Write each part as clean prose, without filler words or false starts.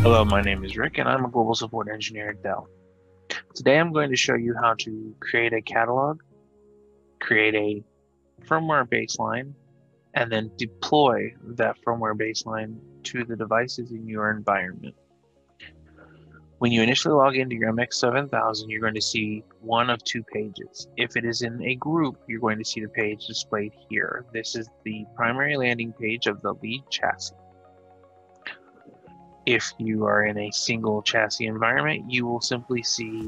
Hello, my name is Rick and I'm a global support engineer at Dell. Today I'm going to show you how to create a catalog, create a firmware baseline, and then deploy that firmware baseline to the devices in your environment. When you initially log into your MX7000, you're going to see one of two pages. If it is in a group, you're going to see the page displayed here. This is the primary landing page of the lead chassis. If you are in a single chassis environment, you will simply see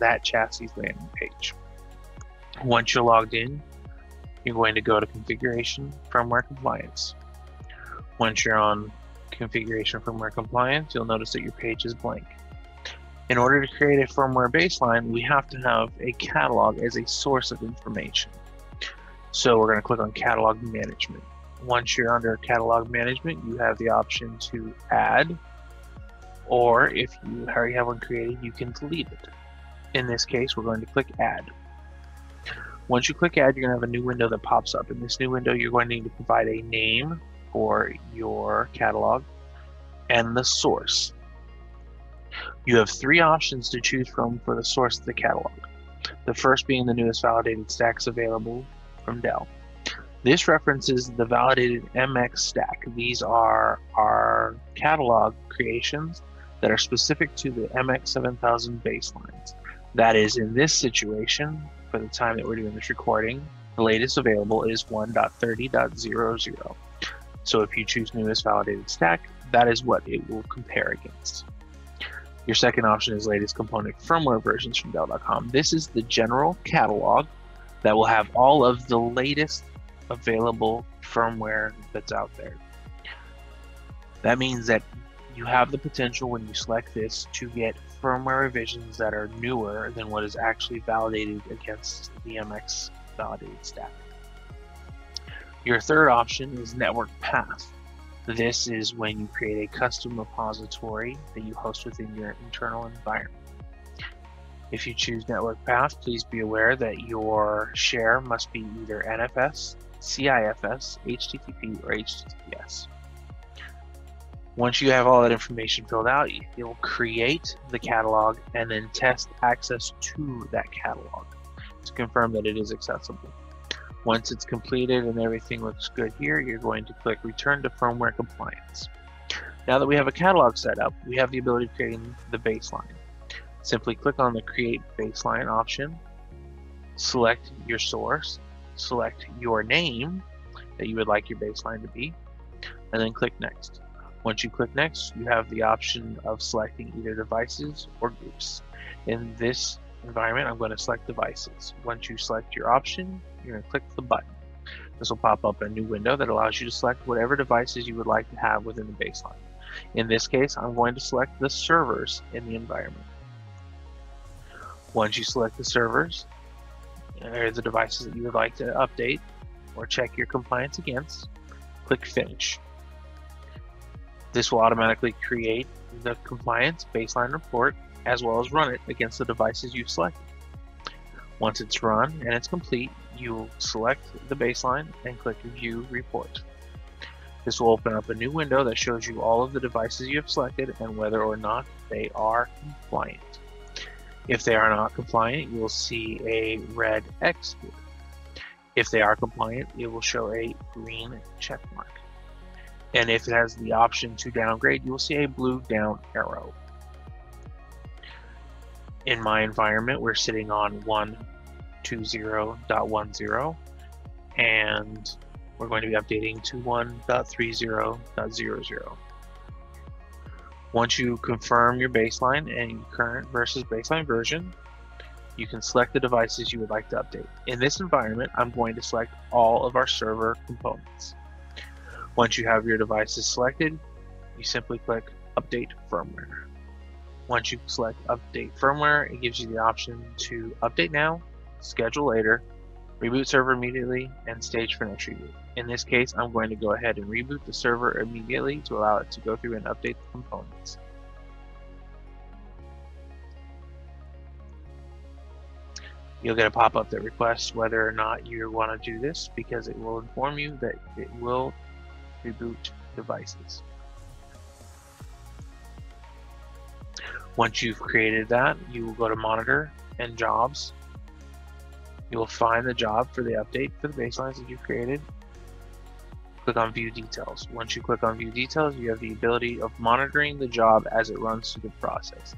that chassis landing page. Once you're logged in, you're going to go to Configuration, Firmware Compliance. Once you're on Configuration, Firmware Compliance, you'll notice that your page is blank. In order to create a firmware baseline, we have to have a catalog as a source of information. So we're going to click on Catalog Management. Once you're under Catalog Management, you have the option to add, or if you already have one created, you can delete it. In this case, we're going to click Add. Once you click Add, you're going to have a new window that pops up. In this new window, you're going to need to provide a name for your catalog and the source. You have three options to choose from for the source of the catalog. The first being the newest validated stacks available from Dell. This references the validated MX stack. These are our catalog creations that are specific to the MX7000 baselines. That is, in this situation, for the time that we're doing this recording, the latest available is 1.30.00. So if you choose newest validated stack, that is what it will compare against. Your second option is latest component firmware versions from Dell.com. This is the general catalog that will have all of the latest available firmware that's out there. That means that you have the potential when you select this to get firmware revisions that are newer than what is actually validated against the MX validated stack. Your third option is network path. This is when you create a custom repository that you host within your internal environment. If you choose network path, please be aware that your share must be either NFS, CIFS, HTTP, or HTTPS. Once you have all that information filled out, it will create the catalog and then test access to that catalog to confirm that it is accessible. Once it's completed and everything looks good here, you're going to click Return to Firmware Compliance. Now that we have a catalog set up, we have the ability of creating the baseline. Simply click on the Create Baseline option, select your source, select your name that you would like your baseline to be, and then click Next. Once you click Next, you have the option of selecting either devices or groups. In this environment, I'm going to select devices. Once you select your option, you're going to click the button. This will pop up a new window that allows you to select whatever devices you would like to have within the baseline. In this case, I'm going to select the servers in the environment. Once you select the servers or the devices that you would like to update or check your compliance against, click Finish. This will automatically create the compliance baseline report as well as run it against the devices you've selected. Once it's run and it's complete, you'll select the baseline and click View Report. This will open up a new window that shows you all of the devices you have selected and whether or not they are compliant. If they are not compliant, you will see a red X here. If they are compliant, it will show a green check mark. And if it has the option to downgrade, you will see a blue down arrow. In my environment, we're sitting on 1.20.10, and we're going to be updating to 1.30.00. Once you confirm your baseline and current versus baseline version, you can select the devices you would like to update. In this environment, I'm going to select all of our server components. Once you have your devices selected, you simply click Update Firmware. Once you select Update Firmware, it gives you the option to update now, schedule later, reboot server immediately, and stage for next reboot. In this case, I'm going to go ahead and reboot the server immediately to allow it to go through and update the components. you'll get a pop-up that requests whether or not you want to do this, because it will inform you that it will reboot devices. Once you've created that, you will go to Monitor and Jobs. You will find the job for the update for the baselines that you've created. Click on View Details. Once you click on View Details, you have the ability of monitoring the job as it runs through the process.